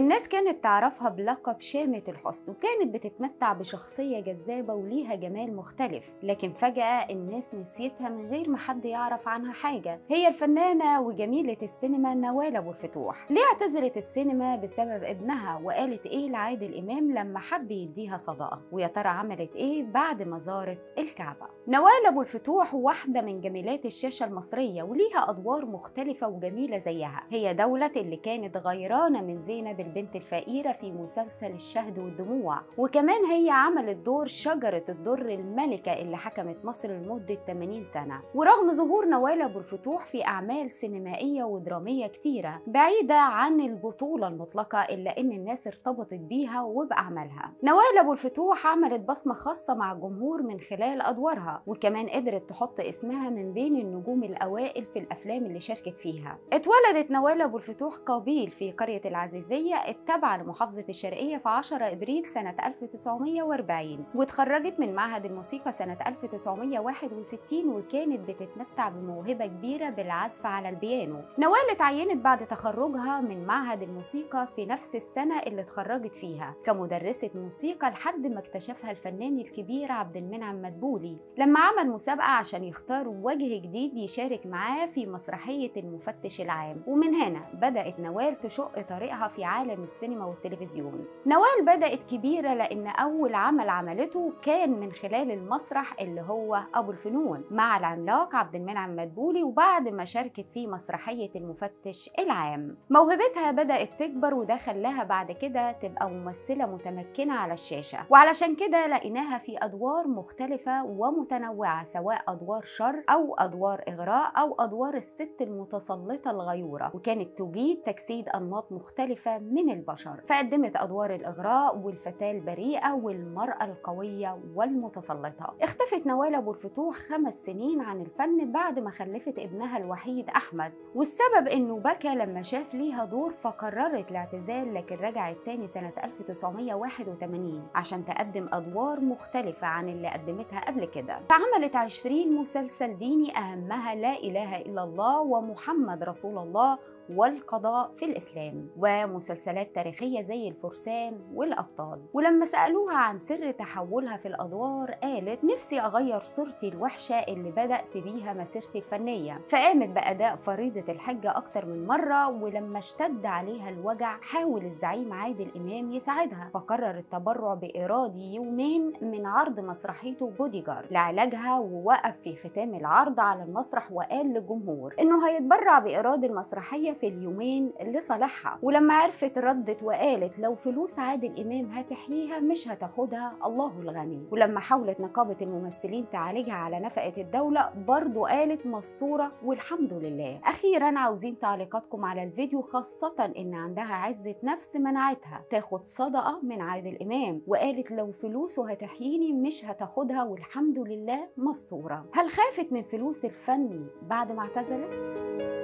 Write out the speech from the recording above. الناس كانت تعرفها بلقب شامة الحسن، وكانت بتتمتع بشخصية جذابة وليها جمال مختلف، لكن فجأة الناس نسيتها من غير ما حد يعرف عنها حاجة. هي الفنانة وجميلة السينما نوال أبو الفتوح، ليه اعتزلت السينما بسبب ابنها، وقالت ايه لعادل إمام لما حب يديها صداقة، ويا ترى عملت ايه بعد ما زارت الكعبة. نوال أبو الفتوح واحدة من جميلات الشاشة المصرية وليها أدوار مختلفة وجميلة زيها. هي دولة اللي كانت غيرانة من زينب البنت الفقيرة في مسلسل الشهد والدموع، وكمان هي عملت دور شجرة الدر الملكة اللي حكمت مصر لمدة 80 سنة. ورغم ظهور نوال أبو الفتوح في أعمال سينمائية ودرامية كتيرة بعيدة عن البطولة المطلقة، إلا إن الناس ارتبطت بيها وبأعمالها. نوال أبو الفتوح عملت بصمة خاصة مع الجمهور من خلال أدوارها، وكمان قدرت تحط اسمها من بين النجوم الأوائل في الأفلام اللي شاركت فيها. اتولدت نوال أبو الفتوح قابيل في قرية العزيزية التابعة لمحافظة الشرقية في 10 إبريل سنة 1940، واتخرجت من معهد الموسيقى سنة 1961، وكانت بتتمتع بموهبة كبيرة بالعزف على البيانو. نوال اتعينت بعد تخرجها من معهد الموسيقى في نفس السنة اللي اتخرجت فيها كمدرسة موسيقى، لحد ما اكتشفها الفنان الكبير عبد المنعم مدبولي لما عمل مسابقة عشان يختار وجه جديد يشارك معاه في مسرحية المفتش العام، ومن هنا بدأت نوال تشق طريقها في عالم السينما والتلفزيون. نوال بدأت كبيرة لأن أول عمل عملته كان من خلال المسرح اللي هو أبو الفنون مع العملاق عبد المنعم مدبولي، وبعد ما شاركت في مسرحية المفتش العام موهبتها بدأت تكبر، وده خلاها بعد كده تبقى ممثلة متمكنة على الشاشة. وعلشان كده لقيناها في أدوار مختلفة ومتنوعة، سواء أدوار شر أو أدوار إغراء أو أدوار الست المتسلطة الغيورة، وكانت تجيد تجسيد أنماط مختلفة من البشر، فقدمت أدوار الإغراء والفتاة البريئة والمرأة القوية والمتسلطة. اختفت نوال أبو الفتوح 5 سنين عن الفن بعد ما خلفت ابنها الوحيد أحمد، والسبب إنه بكى لما شاف ليها دور، فقررت الاعتزال، لكن رجعت تاني سنة 1981 عشان تقدم أدوار مختلفة عن اللي قدمتها قبل كده، فعملت 20 مسلسل ديني أهمها لا إله إلا الله ومحمد رسول الله والقضاء في الإسلام، ومسلسلات تاريخية زي الفرسان والأبطال. ولما سألوها عن سر تحولها في الأدوار قالت نفسي أغير صورتي الوحشة اللي بدأت بيها مسيرتي الفنية، فقامت بأداء فريضة الحج أكتر من مرة، ولما اشتد عليها الوجع حاول الزعيم عادل إمام يساعدها، فقرر التبرع بإيرادي يومين من عرض مسرحيته بوديجارد لعلاجها، ووقف في ختام العرض على المسرح وقال للجمهور إنه هيتبرع بإيراد المسرحية في اليومين لصالحها. ولما عرفت ردت وقالت لو فلوس عادل إمام هتحييها مش هتاخدها، الله الغني. ولما حاولت نقابة الممثلين تعالجها على نفقة الدولة برضو قالت مسطورة والحمد لله. أخيرا عاوزين تعليقاتكم على الفيديو، خاصة إن عندها عزة نفس منعتها تاخد صدقة من عادل إمام، وقالت لو فلوسه هتحييني مش هتاخدها والحمد لله مسطورة. هل خافت من فلوس الفن بعد ما اعتزلت؟